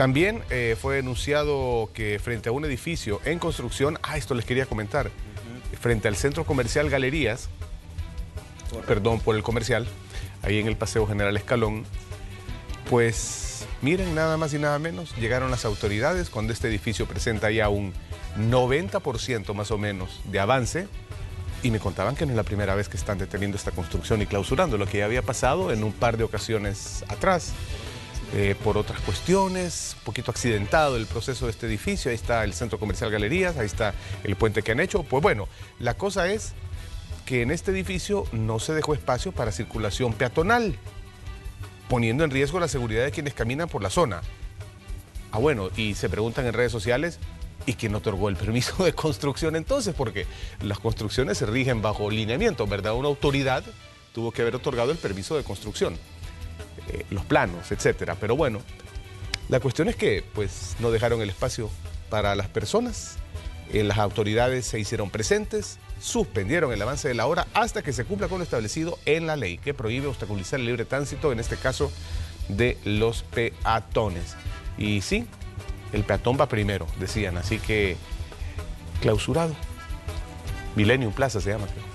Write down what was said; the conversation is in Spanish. También fue denunciado que frente a un edificio en construcción, esto les quería comentar, frente al Centro Comercial Galerías, perdón por el comercial, ahí en el Paseo General Escalón, pues miren, nada más y nada menos, llegaron las autoridades cuando este edificio presenta ya un 90% más o menos de avance, y me contaban que no es la primera vez que están deteniendo esta construcción y clausurando, lo que ya había pasado en un par de ocasiones atrás. Por otras cuestiones, un poquito accidentado el proceso de este edificio. Ahí está el Centro Comercial Galerías, ahí está el puente que han hecho. Pues bueno, la cosa es que en este edificio no se dejó espacio para circulación peatonal, poniendo en riesgo la seguridad de quienes caminan por la zona. Bueno, y se preguntan en redes sociales, ¿y quién otorgó el permiso de construcción entonces? Porque las construcciones se rigen bajo lineamiento, ¿verdad? Una autoridad tuvo que haber otorgado el permiso de construcción, los planos, etcétera. Pero bueno, la cuestión es que pues no dejaron el espacio para las personas, las autoridades se hicieron presentes, suspendieron el avance de la obra hasta que se cumpla con lo establecido en la ley que prohíbe obstaculizar el libre tránsito, en este caso de los peatones. Y sí, el peatón va primero, decían, así que clausurado. Millennium Plaza se llama, creo.